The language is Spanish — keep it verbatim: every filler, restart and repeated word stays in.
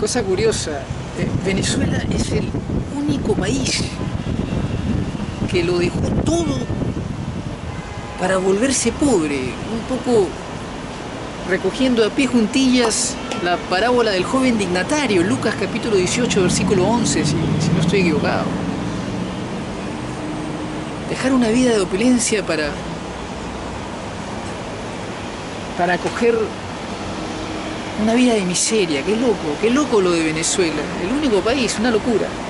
cosa curiosa, eh, Venezuela es el único país que lo dejó todo para volverse pobre, un poco recogiendo a pie juntillas la parábola del joven dignatario, Lucas capítulo dieciocho, versículo once, si, si no estoy equivocado. Dejar una vida de opulencia para, para acoger una vida de miseria. Qué loco, qué loco lo de Venezuela, el único país, una locura.